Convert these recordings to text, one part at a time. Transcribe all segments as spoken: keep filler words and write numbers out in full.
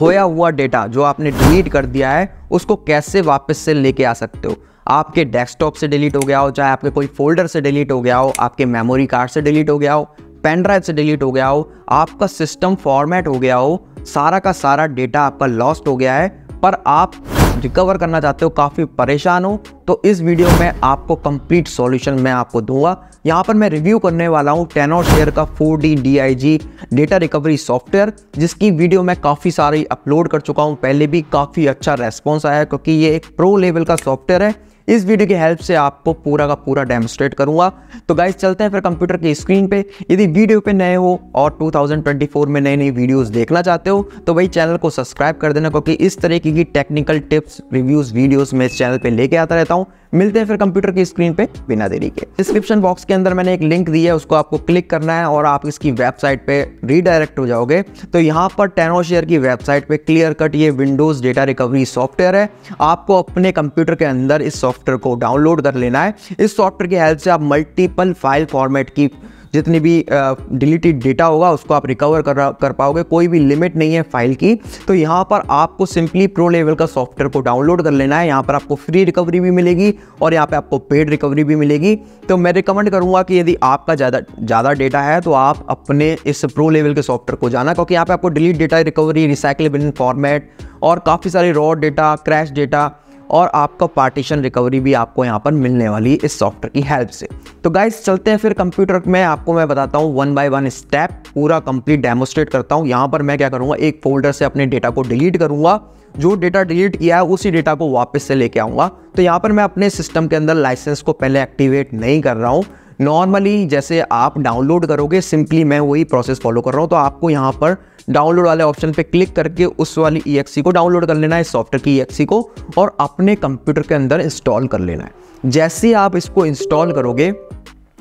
खोया हुआ डेटा जो आपने डिलीट कर दिया है उसको कैसे वापस से लेके आ सकते हो। आपके डेस्कटॉप से डिलीट हो गया हो, चाहे आपके कोई फोल्डर से डिलीट हो गया हो, आपके मेमोरी कार्ड से डिलीट हो गया हो, पेन ड्राइव से डिलीट हो गया हो, आपका सिस्टम फॉर्मेट हो गया हो, सारा का सारा डेटा आपका लॉस्ट हो गया है पर आप रिकवर करना चाहते हो, काफ़ी परेशान हो, तो इस वीडियो में आपको कंप्लीट सॉल्यूशन मैं आपको दूंगा। यहाँ पर मैं रिव्यू करने वाला हूँ टेनोरशेयर का four D D I G data recovery software, जिसकी वीडियो मैं काफ़ी सारी अपलोड कर चुका हूँ पहले भी, काफ़ी अच्छा रेस्पॉन्स आया क्योंकि ये एक प्रो लेवल का सॉफ्टवेयर है। इस वीडियो की हेल्प से आपको पूरा का पूरा डेमोस्ट्रेट करूंगा। तो गाइस चलते हैं फिर कंप्यूटर की स्क्रीन पे। यदि वीडियो पे नए हो और टू थाउजेंड ट्वेंटी फोर में नई नई वीडियोस देखना चाहते हो तो भाई चैनल को सब्सक्राइब कर देना, क्योंकि इस तरीके की टेक्निकल टिप्स रिव्यूज वीडियोस मैं इस चैनल पे लेके आता रहता हूँ। मिलते हैं फिर कंप्यूटर की स्क्रीन पे बिना देरी के। डिस्क्रिप्शन बॉक्स के अंदर मैंने एक लिंक दी है, उसको आपको क्लिक करना है और आप इसकी वेबसाइट पे रीडायरेक्ट हो जाओगे। तो यहाँ पर टेनोरशेयर की वेबसाइट पे क्लियर कट ये विंडोज डेटा रिकवरी सॉफ्टवेयर है। आपको अपने कंप्यूटर के अंदर इस सॉफ्टवेयर को डाउनलोड कर लेना है। इस सॉफ्टवेयर की हेल्प से आप मल्टीपल फाइल फॉर्मेट की जितनी भी डिलीटेड डेटा होगा उसको आप रिकवर कर कर पाओगे। कोई भी लिमिट नहीं है फाइल की। तो यहाँ पर आपको सिंपली प्रो लेवल का सॉफ्टवेयर को डाउनलोड कर लेना है। यहाँ पर आपको फ्री रिकवरी भी मिलेगी और यहाँ पे आपको पेड रिकवरी भी मिलेगी। तो मैं रिकमेंड करूँगा कि यदि आपका ज़्यादा ज़्यादा डेटा है तो आप अपने इस प्रो लेवल के सॉफ्टवेयर को जाना, क्योंकि यहाँ पर आपको delete data recovery, recyclable format और काफ़ी सारे रॉ डेटा, क्रैश डेटा और आपका पार्टीशन रिकवरी भी आपको यहाँ पर मिलने वाली है इस सॉफ्टवेयर की हेल्प से। तो गाइस चलते हैं फिर कंप्यूटर में। आपको मैं बताता हूँ वन बाय वन स्टेप पूरा कंप्लीट डेमोस्ट्रेट करता हूँ। यहाँ पर मैं क्या करूँगा, एक फोल्डर से अपने डेटा को डिलीट करूँगा। जो डेटा डिलीट किया है उसी डेटा को वापस से लेके आऊँगा। तो यहाँ पर मैं अपने सिस्टम के अंदर लाइसेंस को पहले एक्टिवेट नहीं कर रहा हूँ। नॉर्मली जैसे आप डाउनलोड करोगे सिंपली मैं वही प्रोसेस फॉलो कर रहा हूँ। तो आपको यहाँ पर डाउनलोड वाले ऑप्शन पे क्लिक करके उस वाली ई एक्स ई को डाउनलोड कर लेना है, इस सॉफ्टवेयर की ई एक्स ई को, और अपने कंप्यूटर के अंदर इंस्टॉल कर लेना है। जैसे ही आप इसको इंस्टॉल करोगे,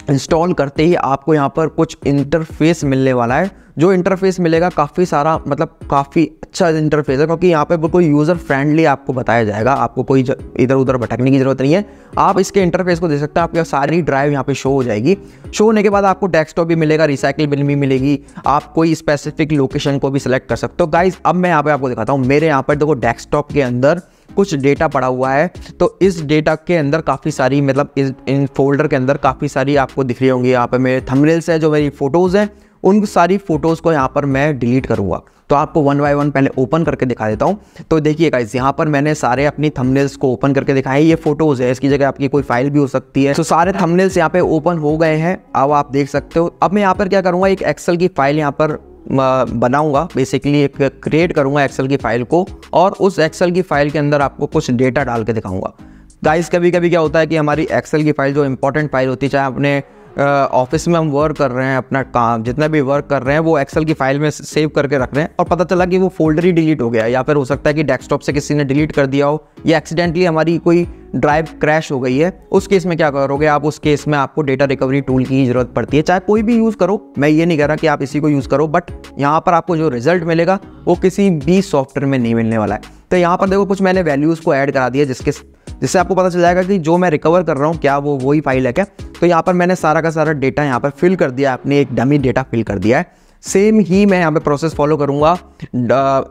इंस्टॉल करते ही आपको यहाँ पर कुछ इंटरफेस मिलने वाला है। जो इंटरफेस मिलेगा काफ़ी सारा, मतलब काफ़ी अच्छा इंटरफेस है, क्योंकि यहाँ पे बिल्कुल यूज़र फ्रेंडली आपको बताया जाएगा। आपको कोई इधर उधर भटकने की ज़रूरत नहीं है। आप इसके इंटरफेस को देख सकते हैं। आपकी सारी ड्राइव यहाँ पे शो हो जाएगी। शो होने के बाद आपको डेस्कटॉप भी मिलेगा, रिसाइकिल बिन भी मिलेगी। आप कोई स्पेसिफिक लोकेशन को भी सिलेक्ट कर सकते हो। गाइज अब मैं यहाँ पर आपको दिखाता हूँ। मेरे यहाँ पर देखो डेस्कटॉप के अंदर कुछ डेटा पड़ा हुआ है। तो इस डेटा के अंदर काफ़ी सारी, मतलब इस इन फोल्डर के अंदर काफ़ी सारी आपको दिख रही होंगी। यहाँ पर मेरे थंबनेल्स हैं, जो मेरी फ़ोटोज़ हैं, उन सारी फ़ोटोज़ को यहाँ पर मैं डिलीट करूँगा। तो आपको वन बाय वन पहले ओपन करके दिखा देता हूँ। तो देखिए गाइस, यहाँ पर मैंने सारे अपनी थंबनेल्स को ओपन करके दिखाए। ये फोटोज़ है, इसकी जगह आपकी कोई फाइल भी हो सकती है। तो सारे थंबनेल्स यहाँ पर ओपन हो गए हैं, अब आप देख सकते हो। अब मैं यहाँ पर क्या करूँगा, एक एक्सेल की फाइल यहाँ पर बनाऊंगा। बेसिकली एक क्रिएट करूंगा एक्सेल की फ़ाइल को, और उस एक्सेल की फ़ाइल के अंदर आपको कुछ डेटा डाल के दिखाऊंगा। गाइस कभी कभी क्या होता है कि हमारी एक्सेल की फ़ाइल जो इंपॉर्टेंट फाइल होती है, चाहे अपने ऑफिस में हम वर्क कर रहे हैं, अपना काम जितना भी वर्क कर रहे हैं वो एक्सेल की फ़ाइल में सेव करके रख रहे हैं, और पता चला कि वो फोल्डर ही डिलीट हो गया, या फिर हो सकता है कि डेस्कटॉप से किसी ने डिलीट कर दिया हो, या एक्सीडेंटली हमारी कोई ड्राइव क्रैश हो गई है। उस केस में क्या करोगे आप, उस केस में आपको डेटा रिकवरी टूल की ज़रूरत पड़ती है। चाहे कोई भी यूज़ करो, मैं ये नहीं कह रहा कि आप इसी को यूज़ करो, बट यहाँ पर आपको जो रिजल्ट मिलेगा वो किसी भी सॉफ्टवेयर में नहीं मिलने वाला है। तो यहाँ पर देखो कुछ मैंने वैल्यूज़ को ऐड करा दिया, जिसके जिससे आपको पता चल जाएगा कि जो मैं रिकवर कर रहा हूँ क्या वो वही फाइल है क्या। तो यहाँ पर मैंने सारा का सारा डेटा यहाँ पर फिल कर दिया, अपने एक डमी डेटा फिल कर दिया है। सेम ही मैं यहाँ पे प्रोसेस फॉलो करूँगा।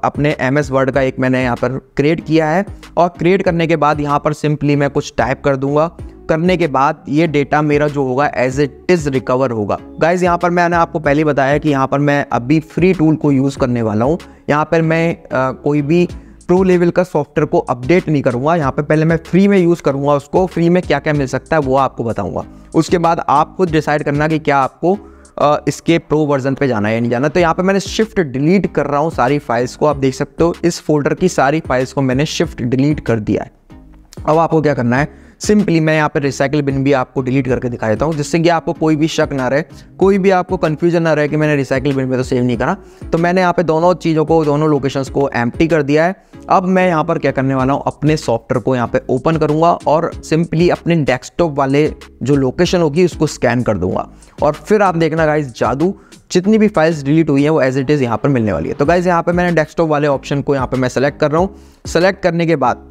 अपने एम एस वर्ड का एक मैंने यहाँ पर क्रिएट किया है, और क्रिएट करने के बाद यहाँ पर सिंपली मैं कुछ टाइप कर दूँगा। करने के बाद ये डेटा मेरा जो होगा एज इट इज़ रिकवर होगा। गाइज यहाँ पर मैंने आपको पहले बताया कि यहाँ पर मैं अभी फ्री टूल को यूज़ करने वाला हूँ। यहाँ पर मैं आ, कोई भी प्रो लेवल का सॉफ्टवेयर को अपडेट नहीं करूँगा। यहाँ पे पहले मैं फ्री में यूज़ करूँगा उसको। फ्री में क्या क्या मिल सकता है वो आपको बताऊँगा। उसके बाद आप खुद डिसाइड करना कि क्या आपको आ, इसके प्रो वर्जन पे जाना है या नहीं जाना। तो यहाँ पे मैंने शिफ्ट डिलीट कर रहा हूँ सारी फाइल्स को। आप देख सकते हो इस फोल्डर की सारी फाइल्स को मैंने शिफ्ट डिलीट कर दिया है। अब आपको क्या करना है, सिंपली मैं यहाँ पर रिसाइकिल बिन भी आपको डिलीट करके दिखा देता हूँ, जिससे कि आपको कोई भी शक ना रहे, कोई भी आपको कन्फ्यूजन ना रहे कि मैंने रिसाइकिल बिन में तो सेव नहीं करा। तो मैंने यहाँ पे दोनों चीज़ों को, दोनों लोकेशंस को एम्प्टी कर दिया है। अब मैं यहाँ पर क्या करने वाला हूँ, अपने सॉफ्टवेयर को यहाँ पे ओपन करूँगा और सिंपली अपने डेस्कटॉप वाले जो लोकेशन होगी उसको स्कैन कर दूँगा, और फिर आप देखना गाइज जादू, जितनी भी फाइल्स डिलीट हुई हैं वो एज इट इज़ यहाँ पर मिलने वाली है। तो गाइज यहाँ पर मैंने डेस्कटॉप वाले ऑप्शन को यहाँ पर मैं सेलेक्ट कर रहा हूँ। सेलेक्ट करने के बाद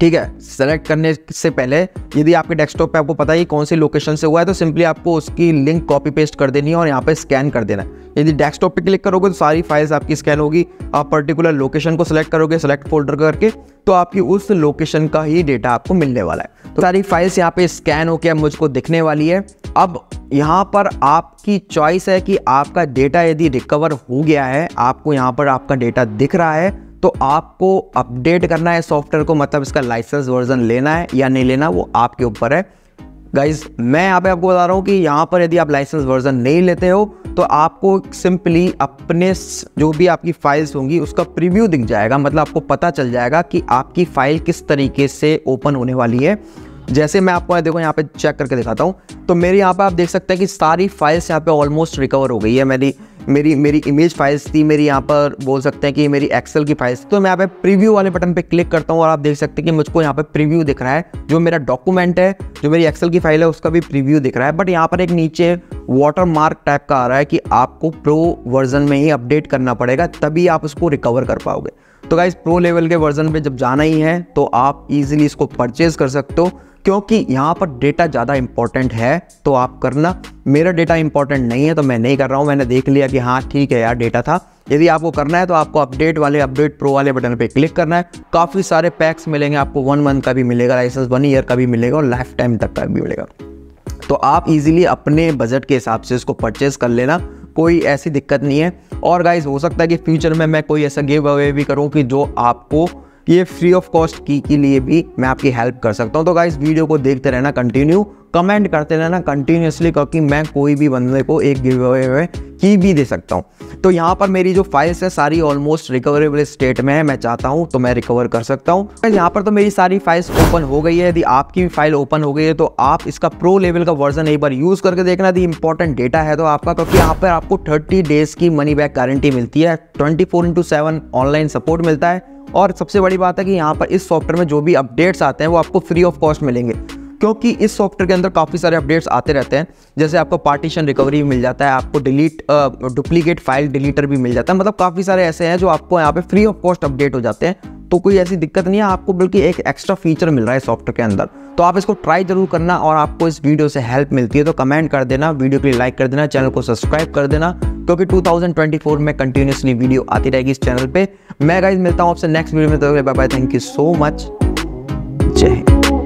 ठीक है। सेलेक्ट करने से पहले यदि आपके डेस्कटॉप पे आपको पता है कौन सी लोकेशन से हुआ है तो सिंपली आपको उसकी लिंक कॉपी पेस्ट कर देनी है और यहाँ पे स्कैन कर देना है। यदि डेस्कटॉप पे क्लिक करोगे तो सारी फाइल्स आपकी स्कैन होगी। आप पर्टिकुलर लोकेशन को सिलेक्ट करोगे, सेलेक्ट फोल्डर करके, तो आपकी उस लोकेशन का ही डेटा आपको मिलने वाला है। तो सारी फाइल्स यहाँ पे स्कैन होकर मुझको दिखने वाली है। अब यहाँ पर आपकी चॉइस है कि आपका डेटा यदि रिकवर हो गया है, आपको यहाँ पर आपका डेटा दिख रहा है, तो आपको अपडेट करना है सॉफ्टवेयर को, मतलब इसका लाइसेंस वर्जन लेना है या नहीं लेना वो आपके ऊपर है। गाइज मैं यहाँ पे आपको बता रहा हूँ कि यहाँ पर यदि आप लाइसेंस वर्जन नहीं लेते हो तो आपको सिंपली अपने जो भी आपकी फाइल्स होंगी उसका प्रीव्यू दिख जाएगा, मतलब आपको पता चल जाएगा कि आपकी फाइल किस तरीके से ओपन होने वाली है। जैसे मैं आपको देखो यहाँ पे चेक करके दिखाता हूँ, तो मेरे यहाँ पे आप देख सकते हैं कि सारी फाइल्स यहाँ पे ऑलमोस्ट रिकवर हो गई है। मेरी मेरी मेरी इमेज फाइल्स थी, मेरी यहाँ पर बोल सकते हैं कि मेरी एक्सेल की फाइल्स, तो मैं यहाँ पे प्रीव्यू वाले बटन पे क्लिक करता हूँ और आप देख सकते हैं कि मुझको यहाँ पे प्रीव्यू दिख रहा है। जो मेरा डॉक्यूमेंट है, जो मेरी एक्सेल की फाइल है, उसका भी प्रीव्यू दिख रहा है। बट यहाँ पर एक नीचे वाटर मार्क टाइप का आ रहा है कि आपको प्रो वर्जन में ही अपडेट करना पड़ेगा, तभी आप उसको रिकवर कर पाओगे। तो गाइज प्रो लेवल के वर्जन पे जब जाना ही है तो आप इजीली इसको परचेज कर सकते हो, क्योंकि यहाँ पर डेटा ज़्यादा इंपॉर्टेंट है तो आप करना। मेरा डेटा इंपॉर्टेंट नहीं है तो मैं नहीं कर रहा हूँ, मैंने देख लिया कि हाँ ठीक है यार डेटा था। यदि आपको करना है तो आपको अपडेट वाले अपडेट प्रो वाले बटन पे क्लिक करना है। काफ़ी सारे पैक्स मिलेंगे आपको, वन मंथ का भी मिलेगा लाइसेंस, वन ईयर का भी मिलेगा और लाइफ टाइम तक का भी मिलेगा। तो आप इजीली अपने बजट के हिसाब से इसको परचेज़ कर लेना, कोई ऐसी दिक्कत नहीं है। और गाइज हो सकता है कि फ्यूचर में मैं कोई ऐसा गिव अवे भी करूँ कि जो आपको ये फ्री ऑफ कॉस्ट की के लिए भी मैं आपकी हेल्प कर सकता हूँ। तो गाइस वीडियो को देखते रहना कंटिन्यू, कमेंट करते रहना कंटिन्यूसली, क्योंकि मैं कोई भी बंदे को एक गिव अवे में की भी दे सकता हूँ। तो यहाँ पर मेरी जो फाइल्स है सारी ऑलमोस्ट रिकवरेबल स्टेट में है, मैं चाहता हूँ तो मैं रिकवर कर सकता हूँ। यहाँ पर तो मेरी सारी फाइल्स ओपन हो गई है। यदि आपकी भी फाइल ओपन हो गई है तो आप इसका प्रो लेवल का वर्जन एक बार यूज़ करके देखना, यदि इंपॉर्टेंट डेटा है तो आपका, क्योंकि यहाँ पर आपको थर्टी डेज़ की मनी बैक गारंटी मिलती है, twenty four into seven online support मिलता है। और सबसे बड़ी बात है कि यहाँ पर इस सॉफ्टवेयर में जो भी अपडेट्स आते हैं वो आपको फ्री ऑफ कॉस्ट मिलेंगे, क्योंकि इस सॉफ्टवेयर के अंदर काफ़ी सारे अपडेट्स आते रहते हैं। जैसे आपको पार्टीशन रिकवरी मिल जाता है, आपको डिलीट डुप्लीकेट फाइल डिलीटर भी मिल जाता है, मतलब काफ़ी सारे ऐसे हैं जो आपको यहाँ पे फ्री ऑफ कॉस्ट अपडेट हो जाते हैं। तो कोई ऐसी दिक्कत नहीं है आपको, बल्कि एक एक्स्ट्रा फीचर मिल रहा है सॉफ्टवेयर के अंदर। तो आप इसको ट्राई जरूर करना, और आपको इस वीडियो से हेल्प मिलती है तो कमेंट कर देना, वीडियो के लिए लाइक कर देना, चैनल को सब्सक्राइब कर देना, क्योंकि टू थाउजेंड ट्वेंटी फोर में कंटिन्यूसली वीडियो आती रहेगी इस चैनल पे। मैं गाइस मिलता हूँ आपसे नेक्स्ट वीडियो में, तो bye bye, thank you so much, जय हिंद।